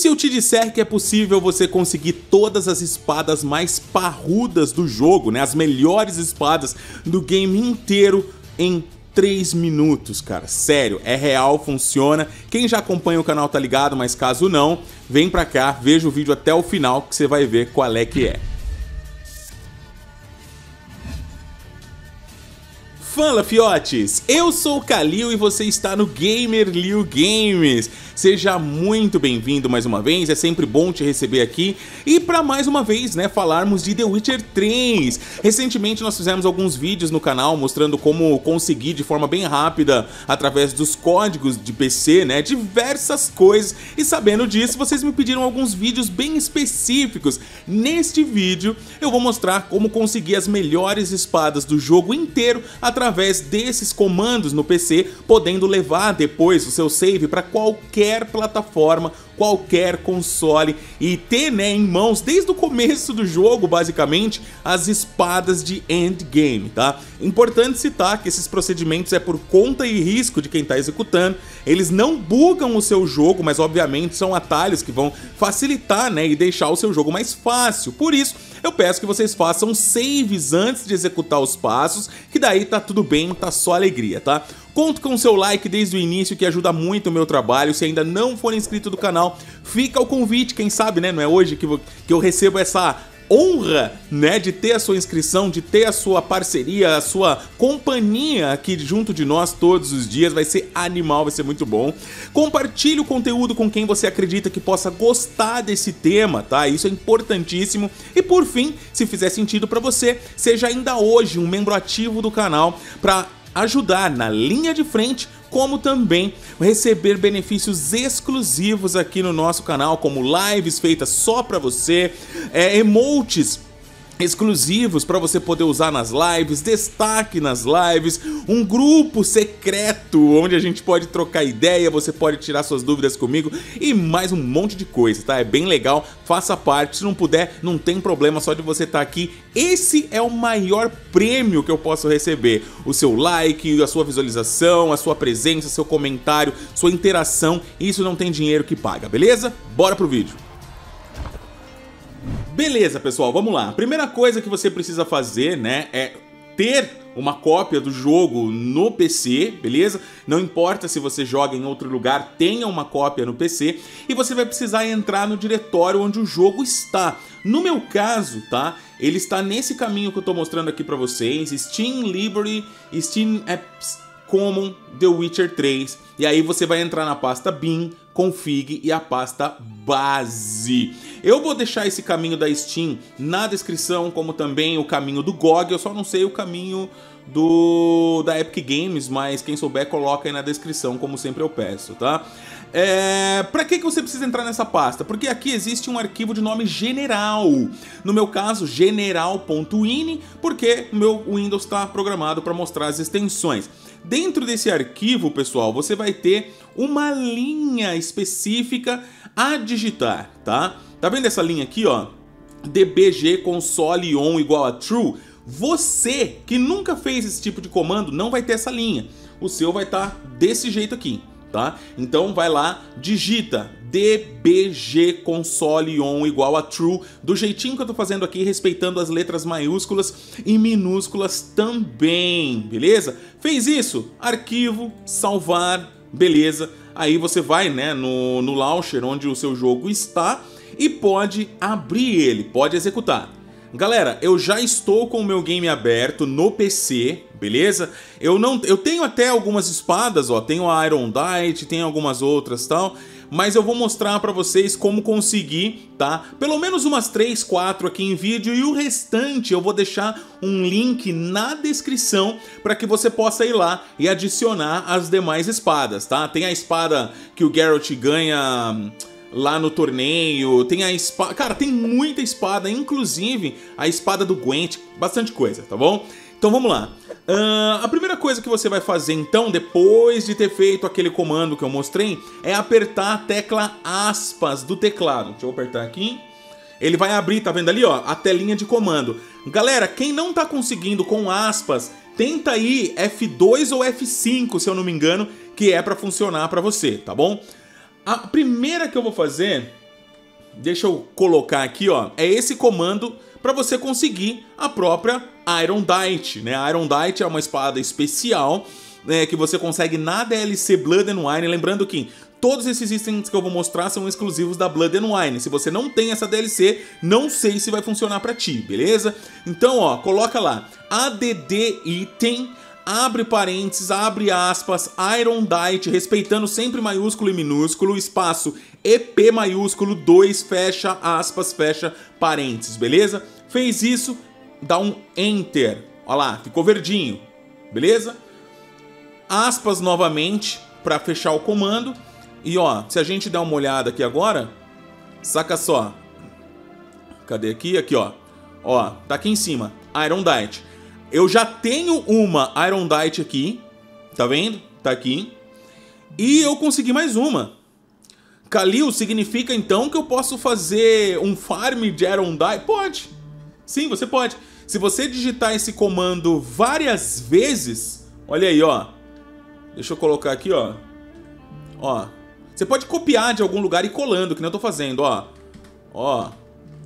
se eu te disser que é possível você conseguir todas as espadas mais parrudas do jogo, né? As melhores espadas do game inteiro em 3 minutos, cara, sério, é real, funciona. Quem já acompanha o canal tá ligado, mas caso não, vem pra cá, veja o vídeo até o final que você vai ver qual é que é. Fala, fiotes! Eu sou o Kalil e você está no GamerLilGames. Seja muito bem-vindo mais uma vez, é sempre bom te receber aqui e para mais uma vez, né, falarmos de The Witcher 3. Recentemente nós fizemos alguns vídeos no canal mostrando como conseguir de forma bem rápida, através dos códigos de PC, né, diversas coisas. E sabendo disso, vocês me pediram alguns vídeos bem específicos. Neste vídeo eu vou mostrar como conseguir as melhores espadas do jogo inteiro através desses comandos no PC, podendo levar depois o seu save para qualquer plataforma, qualquer console e ter, né, em mãos desde o começo do jogo, basicamente, as espadas de endgame, tá? Importante citar que esses procedimentos é por conta e risco de quem tá executando, eles não bugam o seu jogo, mas obviamente são atalhos que vão facilitar, né, e deixar o seu jogo mais fácil. Por isso, eu peço que vocês façam saves antes de executar os passos, que daí tá tudo bem, tá só alegria, tá? Conto com o seu like desde o início, que ajuda muito o meu trabalho. Se ainda não for inscrito do canal, fica o convite, quem sabe, né? Não é hoje que eu recebo essa honra, né, de ter a sua inscrição, de ter a sua parceria, a sua companhia aqui junto de nós todos os dias. Vai ser animal, vai ser muito bom. Compartilhe o conteúdo com quem você acredita que possa gostar desse tema, tá? Isso é importantíssimo. E por fim, se fizer sentido pra você, seja ainda hoje um membro ativo do canal pra ajudar na linha de frente, como também receber benefícios exclusivos aqui no nosso canal, como lives feitas só pra você, emotes exclusivos para você poder usar nas lives, destaque nas lives, um grupo secreto onde a gente pode trocar ideia, você pode tirar suas dúvidas comigo e mais um monte de coisa, tá? É bem legal, faça parte, se não puder, não tem problema, só de você estar aqui. Esse é o maior prêmio que eu posso receber, o seu like, a sua visualização, a sua presença, seu comentário, sua interação, isso não tem dinheiro que paga, beleza? Bora pro vídeo! Beleza, pessoal, vamos lá. A primeira coisa que você precisa fazer, né, é ter uma cópia do jogo no PC, beleza? Não importa se você joga em outro lugar, tenha uma cópia no PC e você vai precisar entrar no diretório onde o jogo está. No meu caso, tá? Ele está nesse caminho que eu tô mostrando aqui pra vocês, Steam Library, Steam Apps Common, The Witcher 3. E aí você vai entrar na pasta bin, config e a pasta base. Eu vou deixar esse caminho da Steam na descrição, como também o caminho do GOG. Eu só não sei o caminho da Epic Games, mas quem souber coloca aí na descrição, como sempre eu peço, tá? Pra que você precisa entrar nessa pasta? Porque aqui existe um arquivo de nome general, no meu caso general.ini, porque meu Windows está programado para mostrar as extensões. Dentro desse arquivo, pessoal, você vai ter uma linha específica a digitar, tá? Tá vendo essa linha aqui, ó? DBG console on igual a true. Você que nunca fez esse tipo de comando não vai ter essa linha. O seu vai estar desse jeito aqui, tá? Então vai lá, digita DBG console on igual a true, do jeitinho que eu tô fazendo aqui, respeitando as letras maiúsculas e minúsculas também, beleza? Fez isso? Arquivo, salvar, beleza? Aí você vai, né, no launcher onde o seu jogo está e pode abrir ele, pode executar. Galera, eu já estou com o meu game aberto no PC, beleza? Eu tenho até algumas espadas, ó, tenho a Aerondight, tenho algumas outras, tal, mas eu vou mostrar pra vocês como conseguir, tá? Pelo menos umas 3, 4 aqui em vídeo e o restante eu vou deixar um link na descrição para que você possa ir lá e adicionar as demais espadas, tá? Tem a espada que o Geralt ganha lá no torneio, tem a espada... Cara, tem muita espada, inclusive a espada do Gwent, bastante coisa, tá bom? Então vamos lá. A primeira coisa que você vai fazer, então, depois de ter feito aquele comando que eu mostrei, é apertar a tecla aspas do teclado. Deixa eu apertar aqui. Ele vai abrir, tá vendo ali, ó, a telinha de comando. Galera, quem não tá conseguindo com aspas, tenta aí F2 ou F5, se eu não me engano, que é pra funcionar pra você, tá bom? A primeira que eu vou fazer Deixa eu colocar aqui, ó. É esse comando para você conseguir a própria Aerondight, né? A Aerondight é uma espada especial, né, que você consegue na DLC Blood and Wine. Lembrando que todos esses itens que eu vou mostrar são exclusivos da Blood and Wine. Se você não tem essa DLC, não sei se vai funcionar para ti, beleza? Então, ó, coloca lá ADD item, abre parênteses, abre aspas, Aerondight, respeitando sempre maiúsculo e minúsculo, espaço EP maiúsculo 2, fecha aspas, fecha parênteses, beleza? Fez isso, dá um Enter, olha lá, ficou verdinho, beleza? Aspas novamente para fechar o comando. E ó, se a gente der uma olhada aqui agora, saca só, cadê aqui? Aqui ó, ó, tá aqui em cima, Aerondight. Eu já tenho uma Aerondight aqui, tá vendo? Tá aqui. E eu consegui mais uma. Kalil significa então que eu posso fazer um farm de Aerondight? Pode. Sim, você pode. Se você digitar esse comando várias vezes, olha aí, ó. Deixa eu colocar aqui, ó. Ó. Você pode copiar de algum lugar e ir colando, que nem eu tô fazendo, ó. Ó.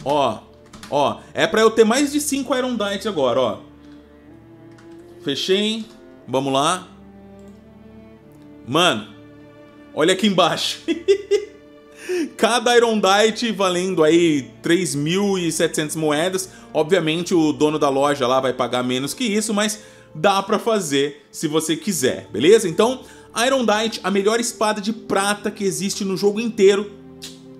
Ó. Ó. É pra eu ter mais de 5 Aerondight agora, ó. Fechei, vamos lá. Mano, olha aqui embaixo. Cada Aerondight valendo aí 3.700 moedas. Obviamente o dono da loja lá vai pagar menos que isso, mas dá pra fazer se você quiser, beleza? Então, Aerondight, a melhor espada de prata que existe no jogo inteiro,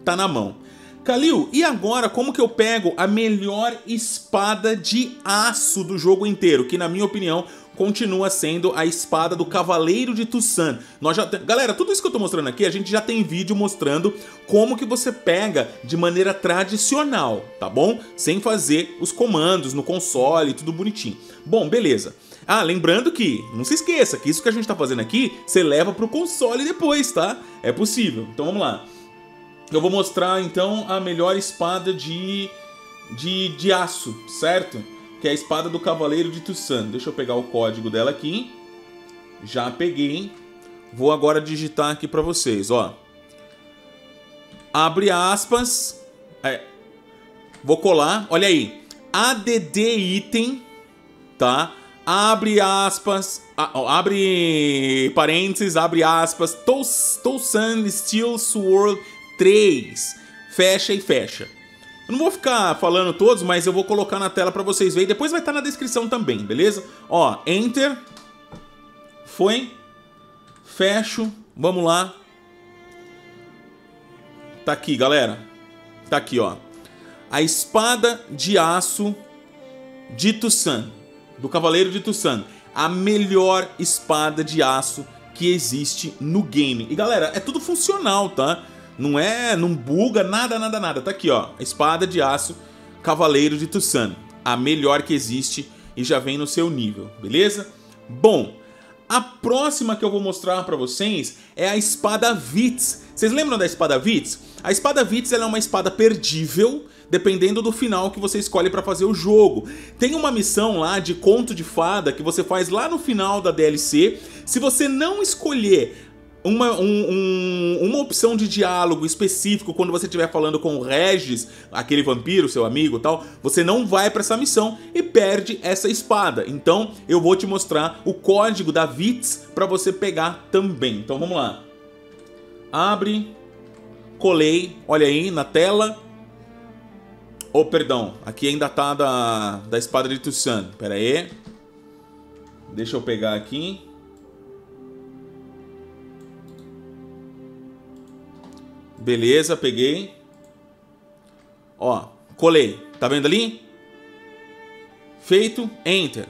tá na mão. Kalil, e agora como que eu pego a melhor espada de aço do jogo inteiro? Que na minha opinião continua sendo a espada do Cavaleiro de Toussaint. Nós já galera, tudo isso que eu tô mostrando aqui, a gente já tem vídeo mostrando como que você pega de maneira tradicional, tá bom? Sem fazer os comandos no console, tudo bonitinho. Bom, beleza. Ah, lembrando que, não se esqueça, que isso que a gente tá fazendo aqui, você leva pro console depois, tá? É possível, então vamos lá. Eu vou mostrar, então, a melhor espada de aço, certo? Que é a espada do Cavaleiro de Toussaint. Deixa eu pegar o código dela aqui. Já peguei. Vou agora digitar aqui pra vocês, ó. Abre aspas. É. Vou colar. Olha aí. ADD item, tá? Abre aspas. Abre parênteses, abre aspas. Toussaint Steel Sword 3, fecha e fecha. Eu não vou ficar falando todos, mas eu vou colocar na tela pra vocês verem. Depois vai estar na descrição também, beleza? Ó, Enter. Foi. Fecho. Vamos lá. Tá aqui, galera. Tá aqui, ó. A espada de aço de Toussaint, do Cavaleiro de Toussaint. A melhor espada de aço que existe no game. E galera, é tudo funcional, tá? Não é, não buga, nada, nada, nada. Tá aqui, ó, espada de aço Cavaleiro de Toussaint, a melhor que existe e já vem no seu nível, beleza? Bom, a próxima que eu vou mostrar pra vocês é a espada Vitis. Vocês lembram da espada Vitis? A espada Vitis, ela é uma espada perdível, dependendo do final que você escolhe pra fazer o jogo. Tem uma missão lá de conto de fada que você faz lá no final da DLC. Se você não escolher uma opção de diálogo específico quando você estiver falando com o Regis, aquele vampiro, seu amigo e tal, você não vai para essa missão e perde essa espada. Então eu vou te mostrar o código da Vitis para você pegar também. Então vamos lá. Abre, colei, olha aí na tela. Oh, perdão, aqui ainda tá da espada de Toussaint. Pera aí. Deixa eu pegar aqui. Beleza, peguei. Ó, colei. Tá vendo ali? Feito. Enter.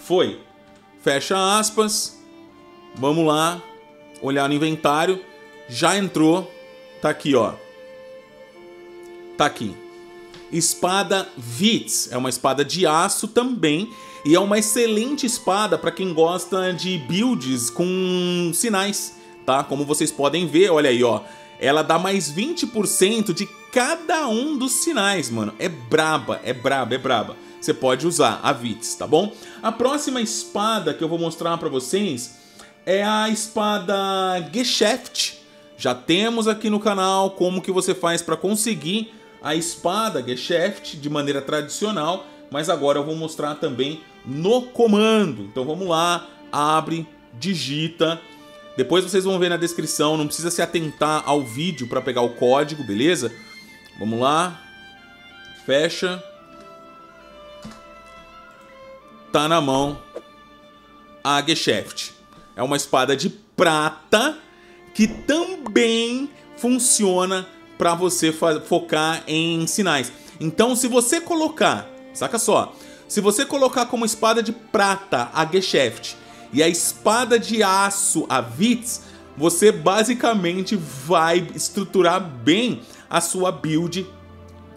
Foi. Fecha aspas. Vamos lá. Olhar no inventário. Já entrou. Tá aqui, ó. Tá aqui. Espada Vitis. É uma espada de aço também. E é uma excelente espada pra quem gosta de builds com sinais, tá? Como vocês podem ver, olha aí, ó. Ela dá mais 20% de cada um dos sinais, mano. É braba, é braba, é braba. Você pode usar a Vitis, tá bom? A próxima espada que eu vou mostrar pra vocês é a espada Geschäft. Já temos aqui no canal como que você faz para conseguir a espada Geschäft de maneira tradicional, mas agora eu vou mostrar também no comando. Então vamos lá, abre, digita. Depois vocês vão ver na descrição, não precisa se atentar ao vídeo para pegar o código, beleza? Vamos lá, fecha. Tá na mão a Geschäft. É uma espada de prata que também funciona para você focar em sinais. Então se você colocar, saca só, se você colocar como espada de prata a Geschäft e a espada de aço, a Vitis, você basicamente vai estruturar bem a sua build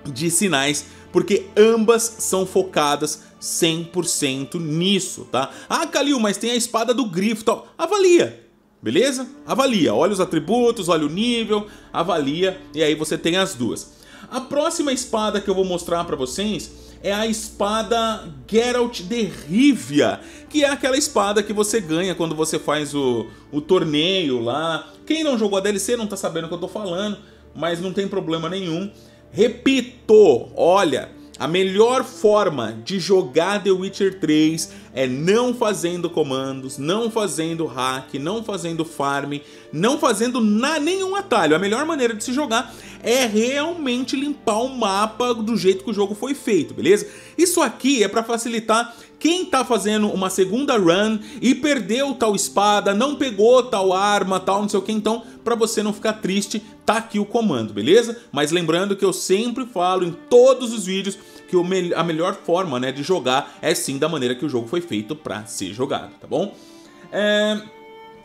de sinais, porque ambas são focadas 100% nisso, tá? Ah, Kalil, mas tem a espada do grifo e tal. Avalia, beleza? Avalia, olha os atributos, olha o nível, avalia, e aí você tem as duas. A próxima espada que eu vou mostrar pra vocês é a espada Geralt de Rívia, que é aquela espada que você ganha quando você faz o torneio lá. Quem não jogou a DLC não tá sabendo o que eu tô falando, mas não tem problema nenhum. Repito, olha, a melhor forma de jogar The Witcher 3 é não fazendo comandos, não fazendo hack, não fazendo farm, não fazendo nenhum atalho. A melhor maneira de se jogar é realmente limpar o mapa do jeito que o jogo foi feito, beleza? Isso aqui é para facilitar quem tá fazendo uma segunda run e perdeu tal espada, não pegou tal arma, tal não sei o que. Então, para você não ficar triste, tá aqui o comando, beleza? Mas lembrando que eu sempre falo em todos os vídeos que a melhor forma, né, de jogar é sim da maneira que o jogo foi feito para ser jogado, tá bom?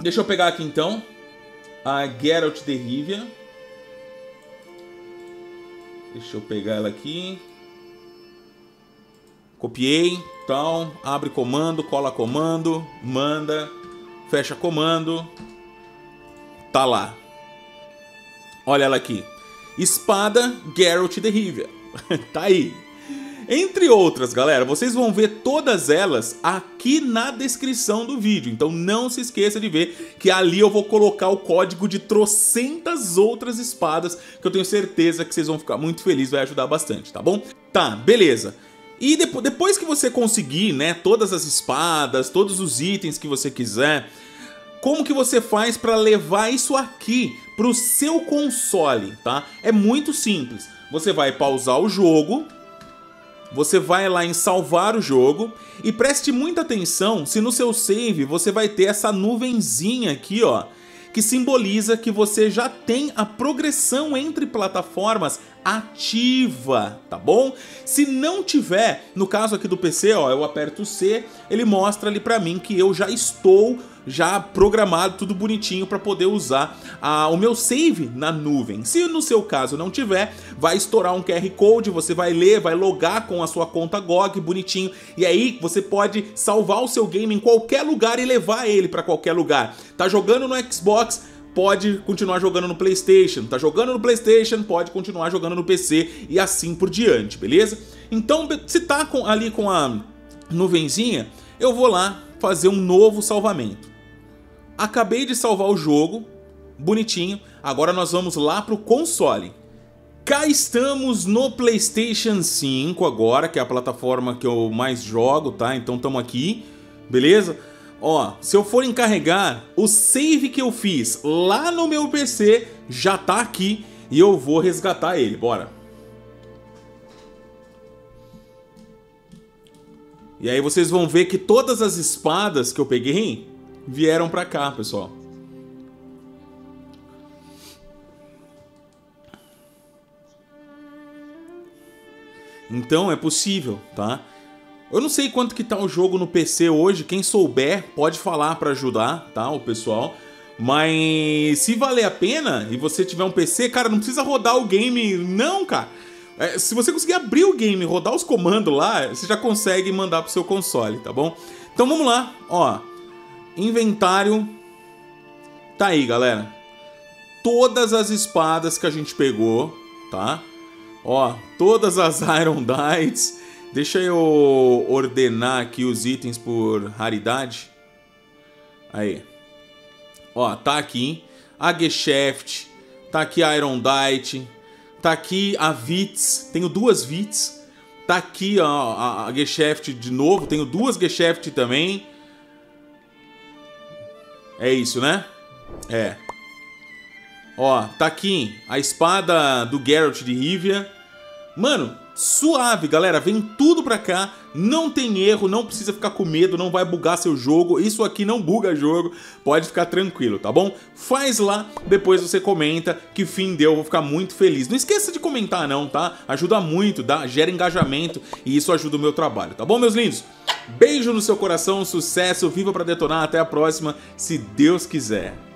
Deixa eu pegar aqui então a Geralt de Rívia. Deixa eu pegar ela aqui. Copiei, tal, abre comando, cola comando, manda, fecha comando. Tá lá. Olha ela aqui. Espada Geralt de Rívia. Tá aí. Entre outras, galera, vocês vão ver todas elas aqui na descrição do vídeo. Então não se esqueça de ver que ali eu vou colocar o código de trocentas outras espadas, que eu tenho certeza que vocês vão ficar muito felizes, vai ajudar bastante, tá bom? Tá, beleza. E depois que você conseguir, né, todas as espadas, todos os itens que você quiser, como que você faz para levar isso aqui para o seu console, tá? É muito simples. Você vai pausar o jogo, você vai lá em salvar o jogo e preste muita atenção se no seu save você vai ter essa nuvenzinha aqui, ó, que simboliza que você já tem a progressão entre plataformas ativa, tá bom? Se não tiver, no caso aqui do PC, ó, eu aperto C, ele mostra ali pra mim que eu já estou programado, tudo bonitinho para poder usar o meu save na nuvem. Se no seu caso não tiver, vai estourar um QR Code, você vai ler, vai logar com a sua conta GOG, bonitinho, e aí você pode salvar o seu game em qualquer lugar e levar ele para qualquer lugar. Tá jogando no Xbox, pode continuar jogando no PlayStation, tá jogando no PlayStation, pode continuar jogando no PC e assim por diante, beleza? Então, se tá ali com a nuvenzinha, eu vou lá fazer um novo salvamento. Acabei de salvar o jogo, bonitinho. Agora nós vamos lá pro console. Cá estamos no PlayStation 5 agora, que é a plataforma que eu mais jogo, tá? Então estamos aqui, beleza? Ó, se eu for encarregar, o save que eu fiz lá no meu PC já tá aqui e eu vou resgatar ele, bora. E aí vocês vão ver que todas as espadas que eu peguei vieram pra cá, pessoal. Então é possível, tá? Eu não sei quanto que tá o jogo no PC hoje. Quem souber pode falar pra ajudar, tá, o pessoal. Mas se valer a pena e você tiver um PC, cara, não precisa rodar o game, não, cara. Se você conseguir abrir o game e rodar os comandos lá, você já consegue mandar pro seu console, tá bom? Então vamos lá, ó. Inventário. Tá aí, galera. Todas as espadas que a gente pegou, tá? Ó, todas as Aerondights. Deixa eu ordenar aqui os itens por raridade. Aí. Ó, tá aqui. A Geschäft, Tá aqui a Aerondight. Tá aqui a Vitis. Tenho duas Vitis. Tá aqui a Geschäft de novo. Tenho duas Geschäft também. É isso, né? É. Ó, tá aqui a espada do Geralt de Rívia. Mano, suave, galera. Vem tudo pra cá. Não tem erro, não precisa ficar com medo, não vai bugar seu jogo. Isso aqui não buga jogo, pode ficar tranquilo, tá bom? Faz lá, depois você comenta que fim deu, eu vou ficar muito feliz. Não esqueça de comentar não, tá? Ajuda muito, dá, gera engajamento e isso ajuda o meu trabalho, tá bom, meus lindos? Beijo no seu coração, sucesso, viva pra detonar, até a próxima, se Deus quiser.